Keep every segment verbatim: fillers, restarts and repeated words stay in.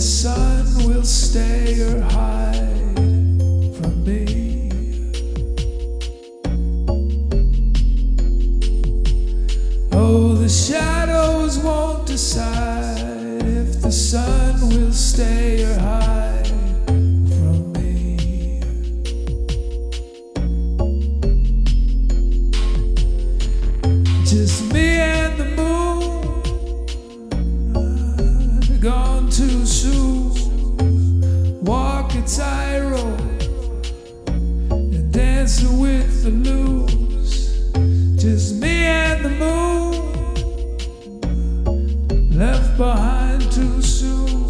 the sun will stay or hide from me. Oh, the shadows won't decide if the sun will stay or hide from me. Just me and the moon, gone too soon. Walk a tightrope and dancing with the loose. Just me and the moon, left behind too soon.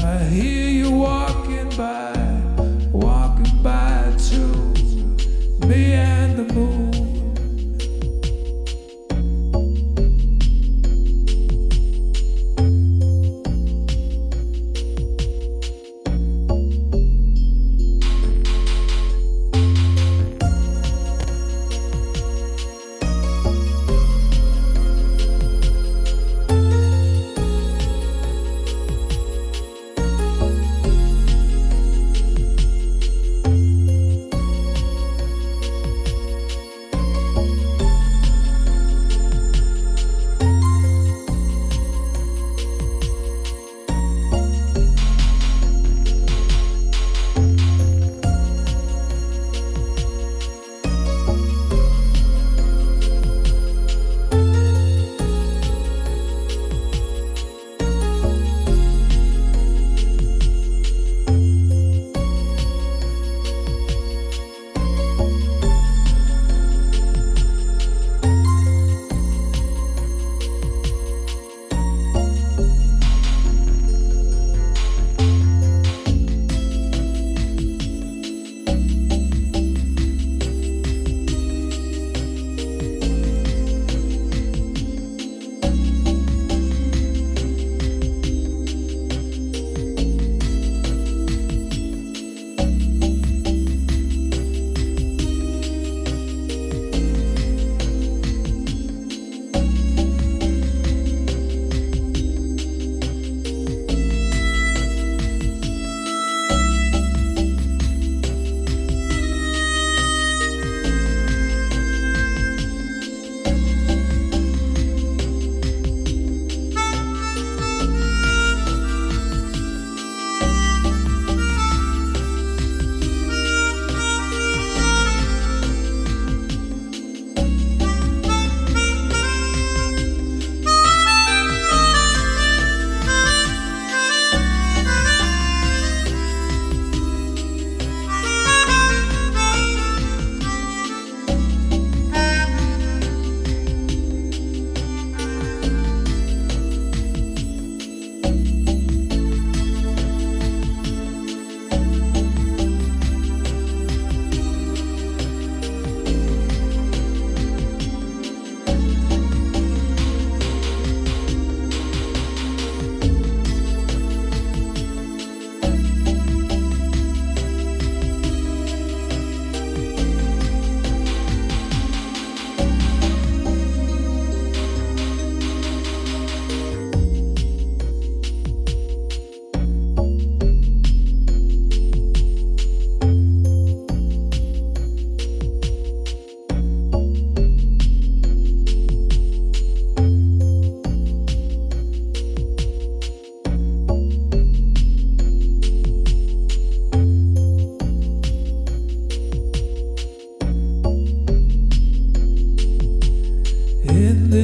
I hear you walking by, walking by too. Me and the moon.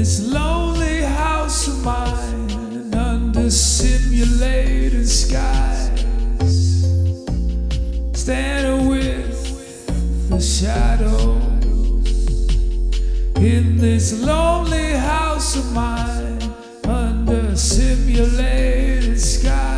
This lonely house of mine, under simulated skies, standing with the shadows. In this lonely house of mine, under simulated skies.